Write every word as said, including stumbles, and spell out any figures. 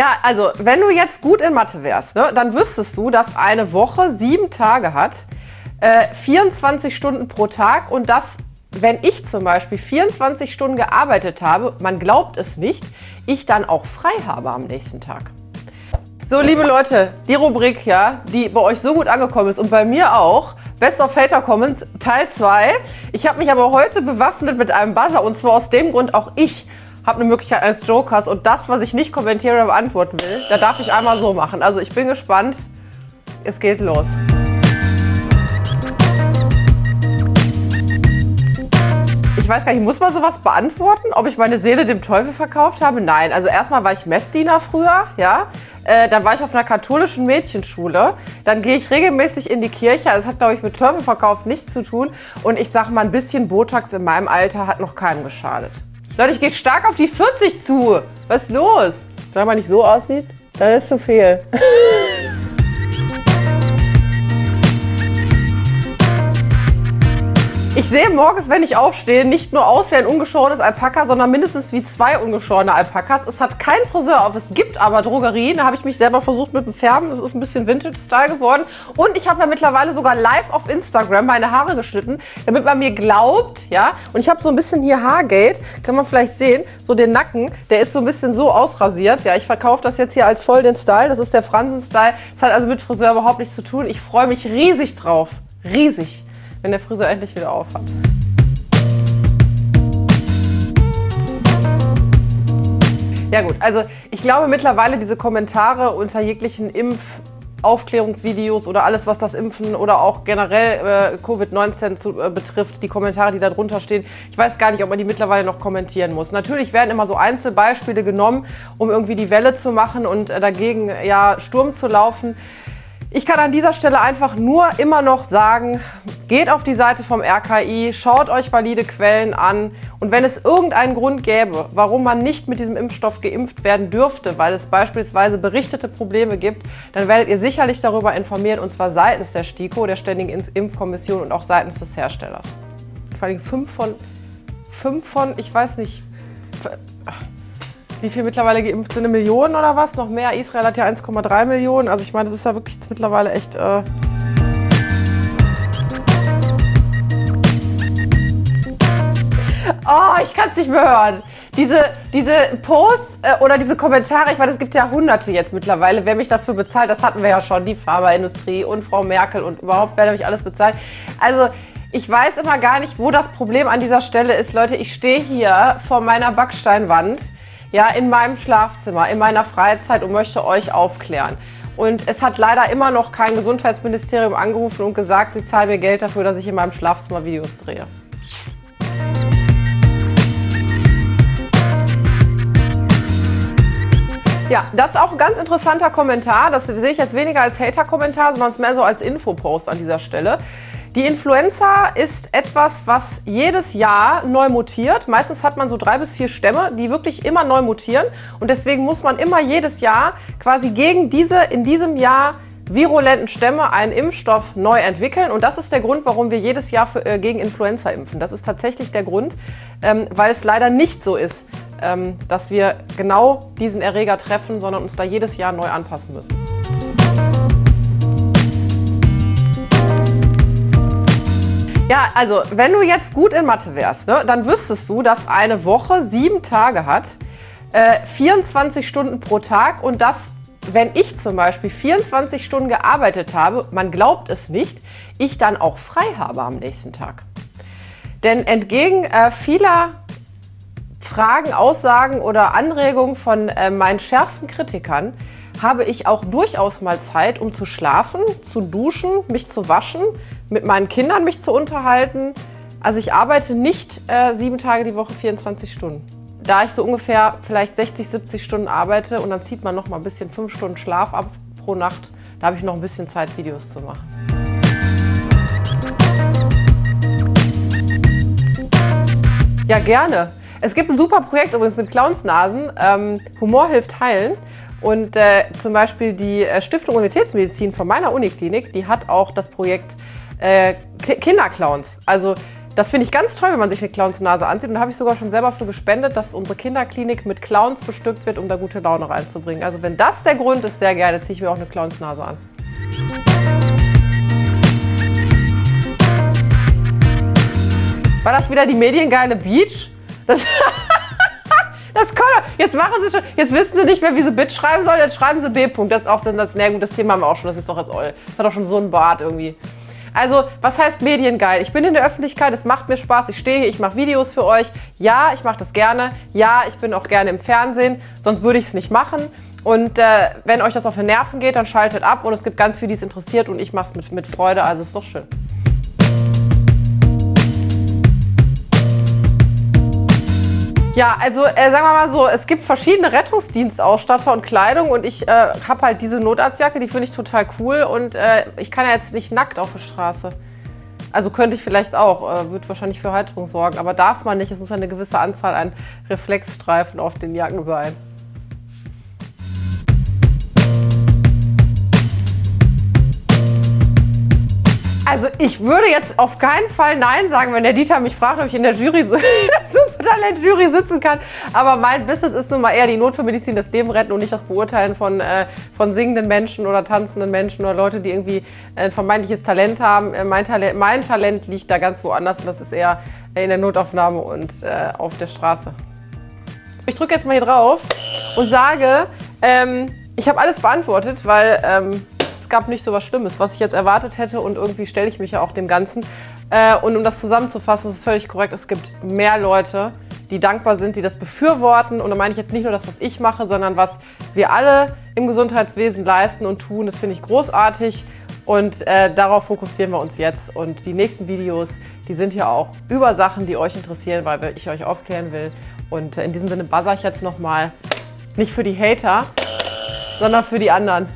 Ja, also wenn du jetzt gut in Mathe wärst, ne, dann wüsstest du, dass eine Woche sieben Tage hat, äh, vierundzwanzig Stunden pro Tag, und dass, wenn ich zum Beispiel vierundzwanzig Stunden gearbeitet habe, man glaubt es nicht, ich dann auch frei habe am nächsten Tag. So, liebe Leute, die Rubrik, ja, die bei euch so gut angekommen ist und bei mir auch, Best of Hater Comments Teil zwei. Ich habe mich aber heute bewaffnet mit einem Buzzer, und zwar aus dem Grund, auch ich habe eine Möglichkeit eines Jokers, und das, was ich nicht kommentiere oder beantworten will, da darf ich einmal so machen. Also ich bin gespannt, es geht los. Ich weiß gar nicht, muss man sowas beantworten, ob ich meine Seele dem Teufel verkauft habe? Nein, also erstmal war ich Messdiener früher, ja. Äh, dann war ich auf einer katholischen Mädchenschule. Dann gehe ich regelmäßig in die Kirche. Das hat, glaube ich, mit Teufel verkauft nichts zu tun. Und ich sage mal, ein bisschen Botox in meinem Alter hat noch keinem geschadet. Leute, ich gehe stark auf die vierzig zu. Was ist los? Wenn man nicht so aussieht, dann ist zu viel. Ich sehe morgens, wenn ich aufstehe, nicht nur aus wie ein ungeschorenes Alpaka, sondern mindestens wie zwei ungeschorene Alpakas. Es hat keinen Friseur auf, es gibt aber Drogerien. Da habe ich mich selber versucht mit dem Färben. Es ist ein bisschen Vintage-Style geworden. Und ich habe mir mittlerweile sogar live auf Instagram meine Haare geschnitten, damit man mir glaubt, ja. Und ich habe so ein bisschen hier Haargate, kann man vielleicht sehen, so den Nacken, der ist so ein bisschen so ausrasiert. Ja, ich verkaufe das jetzt hier als voll den Style. Das ist der Fransen-Style. Das hat also mit Friseur überhaupt nichts zu tun. Ich freue mich riesig drauf. Riesig. Wenn der Friseur endlich wieder auf hat. Ja gut, also ich glaube mittlerweile diese Kommentare unter jeglichen Impfaufklärungsvideos oder alles, was das Impfen oder auch generell äh, Covid neunzehn zu, äh, betrifft, die Kommentare, die da drunter stehen, ich weiß gar nicht, ob man die mittlerweile noch kommentieren muss. Natürlich werden immer so Einzelbeispiele genommen, um irgendwie die Welle zu machen und äh, dagegen ja Sturm zu laufen. Ich kann an dieser Stelle einfach nur immer noch sagen, geht auf die Seite vom R K I, schaut euch valide Quellen an, und wenn es irgendeinen Grund gäbe, warum man nicht mit diesem Impfstoff geimpft werden dürfte, weil es beispielsweise berichtete Probleme gibt, dann werdet ihr sicherlich darüber informiert, und zwar seitens der STIKO, der Ständigen Impfkommission, und auch seitens des Herstellers. Vor allem fünf von, fünf von, ich weiß nicht, wie viel mittlerweile geimpft sind, eine Million oder was? Noch mehr? Israel hat ja eins Komma drei Millionen. Also ich meine, das ist ja wirklich mittlerweile echt... Äh oh, ich kann es nicht mehr hören. Diese, diese Posts äh, oder diese Kommentare, ich meine, es gibt ja hunderte jetzt mittlerweile. Wer mich dafür bezahlt, das hatten wir ja schon. Die Pharmaindustrie und Frau Merkel und überhaupt, wer mich alles bezahlt. Also... Ich weiß immer gar nicht, wo das Problem an dieser Stelle ist. Leute, ich stehe hier vor meiner Backsteinwand, ja, in meinem Schlafzimmer, in meiner Freizeit, und möchte euch aufklären. Und es hat leider immer noch kein Gesundheitsministerium angerufen und gesagt, sie zahlen mir Geld dafür, dass ich in meinem Schlafzimmer Videos drehe. Ja, das ist auch ein ganz interessanter Kommentar. Das sehe ich jetzt weniger als Hater-Kommentar, sondern mehr so als Infopost an dieser Stelle. Die Influenza ist etwas, was jedes Jahr neu mutiert. Meistens hat man so drei bis vier Stämme, die wirklich immer neu mutieren. Und deswegen muss man immer jedes Jahr quasi gegen diese in diesem Jahr virulenten Stämme einen Impfstoff neu entwickeln. Und das ist der Grund, warum wir jedes Jahr für, äh, gegen Influenza impfen. Das ist tatsächlich der Grund, ähm, weil es leider nicht so ist, ähm, dass wir genau diesen Erreger treffen, sondern uns da jedes Jahr neu anpassen müssen. Ja, also wenn du jetzt gut in Mathe wärst, ne, dann wüsstest du, dass eine Woche sieben Tage hat, äh, vierundzwanzig Stunden pro Tag, und dass, wenn ich zum Beispiel vierundzwanzig Stunden gearbeitet habe, man glaubt es nicht, ich dann auch frei habe am nächsten Tag. Denn entgegen äh, vieler Fragen, Aussagen oder Anregungen von äh, meinen schärfsten Kritikern, habe ich auch durchaus mal Zeit, um zu schlafen, zu duschen, mich zu waschen, mit meinen Kindern mich zu unterhalten. Also ich arbeite nicht äh, sieben Tage die Woche, vierundzwanzig Stunden. Da ich so ungefähr vielleicht sechzig, siebzig Stunden arbeite, und dann zieht man noch mal ein bisschen fünf Stunden Schlaf ab pro Nacht, da habe ich noch ein bisschen Zeit, Videos zu machen. Ja, gerne. Es gibt ein super Projekt übrigens mit Clownsnasen, ähm, Humor hilft heilen. Und äh, zum Beispiel die Stiftung Universitätsmedizin von meiner Uniklinik, die hat auch das Projekt äh, Kinderclowns. Also Das finde ich ganz toll, wenn man sich eine Clownsnase anzieht. Und da habe ich sogar schon selber für gespendet, dass unsere Kinderklinik mit Clowns bestückt wird, um da gute Laune reinzubringen. Also wenn das der Grund ist, sehr gerne ziehe ich mir auch eine Clownsnase an. War das wieder die mediengeile Beach? Das Das kann doch. Jetzt machen sie schon. Jetzt wissen sie nicht mehr, wie sie Bitch schreiben sollen. Jetzt schreiben sie B. Das ist auch Sinn. Das, na gut, das Thema haben wir auch schon. Das ist doch jetzt all. Das hat doch schon so einen Bart irgendwie. Also, was heißt mediengeil? Ich bin in der Öffentlichkeit, es macht mir Spaß, ich stehe hier, ich mache Videos für euch. Ja, ich mache das gerne. Ja, ich bin auch gerne im Fernsehen, sonst würde ich es nicht machen. Und äh, wenn euch das auf die Nerven geht, dann schaltet ab. Und es gibt ganz viele, die es interessiert und ich mache es mit, mit Freude, also ist doch schön. Ja, also äh, sagen wir mal so, es gibt verschiedene Rettungsdienstausstatter und Kleidung und ich äh, habe halt diese Notarztjacke, die finde ich total cool und äh, ich kann ja jetzt nicht nackt auf der Straße. Also könnte ich vielleicht auch, äh, wird wahrscheinlich für Halterung sorgen, aber darf man nicht, es muss eine gewisse Anzahl an Reflexstreifen auf den Jacken sein. Also ich würde jetzt auf keinen Fall Nein sagen, wenn der Dieter mich fragt, ob ich in der Jury so Talent-Jury sitzen kann. Aber mein Business ist nun mal eher die Notfallmedizin, das Leben retten und nicht das Beurteilen von, äh, von singenden Menschen oder tanzenden Menschen oder Leute, die irgendwie ein vermeintliches Talent haben. Äh, mein, Talent, mein Talent liegt da ganz woanders und das ist eher in der Notaufnahme und äh, auf der Straße. Ich drücke jetzt mal hier drauf und sage, ähm, ich habe alles beantwortet, weil ähm, es gab nicht so was Schlimmes, was ich jetzt erwartet hätte und irgendwie stelle ich mich ja auch dem Ganzen. Und um das zusammenzufassen, das ist völlig korrekt, es gibt mehr Leute, die dankbar sind, die das befürworten. Und da meine ich jetzt nicht nur das, was ich mache, sondern was wir alle im Gesundheitswesen leisten und tun. Das finde ich großartig und äh, darauf fokussieren wir uns jetzt. Und die nächsten Videos, die sind ja auch über Sachen, die euch interessieren, weil ich euch aufklären will. Und äh, in diesem Sinne buzzer ich jetzt nochmal, nicht für die Hater, sondern für die anderen.